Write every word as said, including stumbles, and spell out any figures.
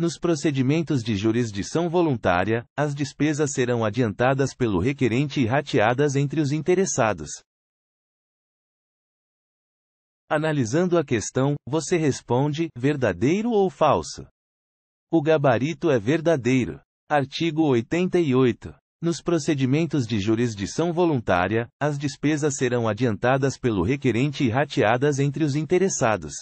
Nos procedimentos de jurisdição voluntária, as despesas serão adiantadas pelo requerente e rateadas entre os interessados. Analisando a questão, você responde, verdadeiro ou falso? O gabarito é verdadeiro. Artigo oitenta e oito. Nos procedimentos de jurisdição voluntária, as despesas serão adiantadas pelo requerente e rateadas entre os interessados.